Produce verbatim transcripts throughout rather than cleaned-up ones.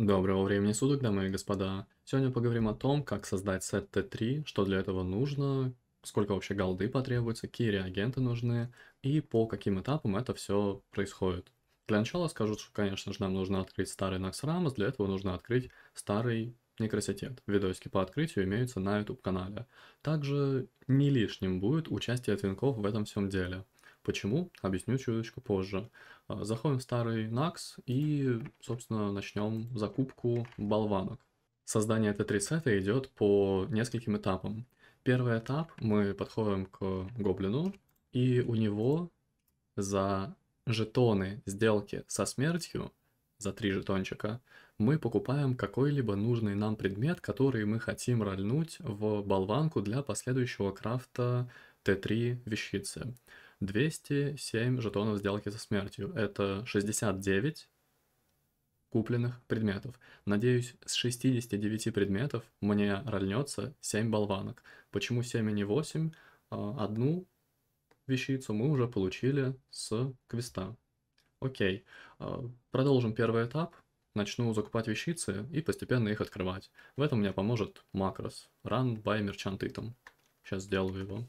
Доброго времени суток, дамы и господа. Сегодня поговорим о том, как создать сет тэ три, что для этого нужно, сколько вообще голды потребуется, какие реагенты нужны и по каким этапам это все происходит. Для начала скажу, что, конечно же, нам нужно открыть старый Наксрамас, для этого нужно открыть старый некраситет. Видосики по открытию имеются на YouTube-канале. Также не лишним будет участие твинков в этом всем деле. Почему? Объясню чуточку позже. Заходим в старый Накс и, собственно, начнем закупку болванок. Создание тэ три сета идет по нескольким этапам. Первый этап: мы подходим к гоблину, и у него за жетоны сделки со смертью, за три жетончика, мы покупаем какой-либо нужный нам предмет, который мы хотим рольнуть в болванку для последующего крафта тэ три вещицы. двести семь жетонов сделки со смертью. Это шестьдесят девять купленных предметов. Надеюсь, с шестидесяти девяти предметов мне рольнется семь болванок. Почему семь, а не восемь? Одну вещицу мы уже получили с квеста. Окей. Продолжим первый этап. Начну закупать вещицы и постепенно их открывать. В этом мне поможет макрос. Run by Merchant Item. Сейчас сделаю его.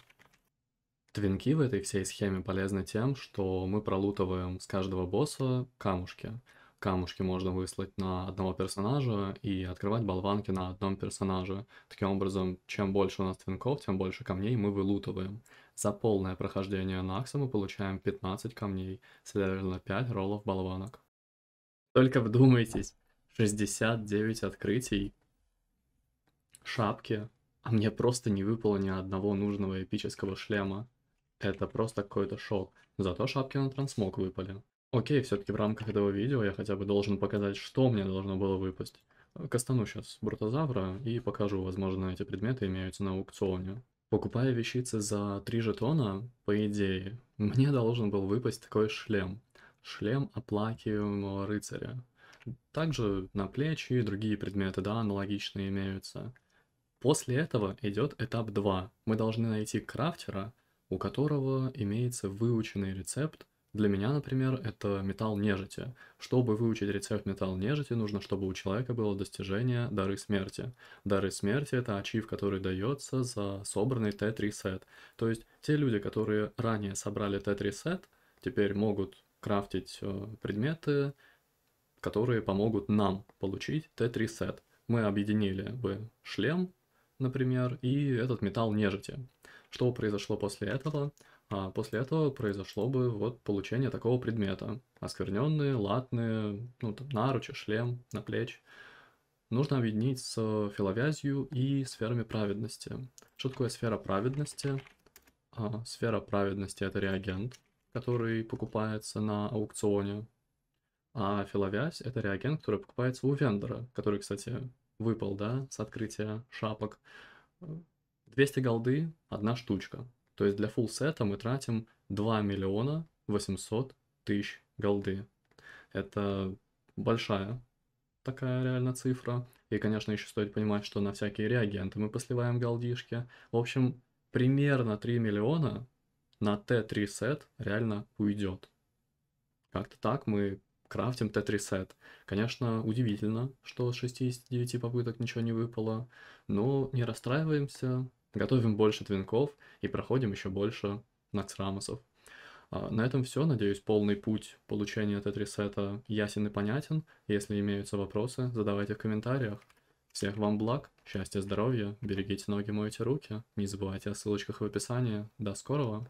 Твинки в этой всей схеме полезны тем, что мы пролутываем с каждого босса камушки. Камушки можно выслать на одного персонажа и открывать болванки на одном персонаже. Таким образом, чем больше у нас твинков, тем больше камней мы вылутываем. За полное прохождение Накса мы получаем пятнадцать камней, следовательно пять роллов болванок. Только вдумайтесь, шестьдесят девять открытий, шапки, а мне просто не выпало ни одного нужного эпического шлема. Это просто какой-то шок. Зато шапки на трансмог выпали. Окей, все-таки в рамках этого видео я хотя бы должен показать, что мне должно было выпасть. Кастану сейчас брутозавра и покажу, возможно, эти предметы имеются на аукционе. Покупая вещицы за три жетона, по идее, мне должен был выпасть такой шлем. Шлем оплакиваемого рыцаря. Также на плечи и другие предметы, да, аналогичные имеются. После этого идет этап два. Мы должны найти крафтера, у которого имеется выученный рецепт. Для меня, например, это металл нежити. Чтобы выучить рецепт металл нежити, нужно, чтобы у человека было достижение дары смерти. Дары смерти — это ачив, который дается за собранный тэ три сет. То есть те люди, которые ранее собрали тэ три сет, теперь могут крафтить предметы, которые помогут нам получить тэ три сет. Мы объединили бы шлем, например, и этот металл нежити. Что произошло после этого? А после этого произошло бы вот получение такого предмета. Оскверненные, латные, ну, там, наручи, шлем, наплечь. Нужно объединить с филовязью и сферами праведности. Что такое сфера праведности? А, сфера праведности — это реагент, который покупается на аукционе. А филовязь — это реагент, который покупается у вендора, который, кстати, выпал, да, с открытия шапок. двести голды, одна штучка. То есть для фулл сета мы тратим два миллиона восемьсот тысяч голды. Это большая такая реально цифра. И, конечно, еще стоит понимать, что на всякие реагенты мы посливаем голдишки. В общем, примерно три миллиона на тэ три сет реально уйдет. Как-то так мы крафтим тэ три сет. Конечно, удивительно, что с шестидесяти девяти попыток ничего не выпало, но не расстраиваемся, готовим больше твинков и проходим еще больше наксрамасов. На этом все. Надеюсь, полный путь получения тэ три сета ясен и понятен. Если имеются вопросы, задавайте в комментариях. Всех вам благ, счастья, здоровья, берегите ноги, мойте руки. Не забывайте о ссылочках в описании. До скорого!